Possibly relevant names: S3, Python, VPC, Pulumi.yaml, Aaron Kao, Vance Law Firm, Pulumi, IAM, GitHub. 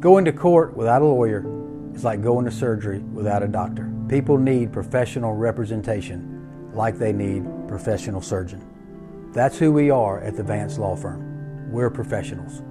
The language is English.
Going to court without a lawyer is like going to surgery without a doctor. People need professional representation like they need professional surgeon. That's who we are at the Vance Law Firm. We're professionals.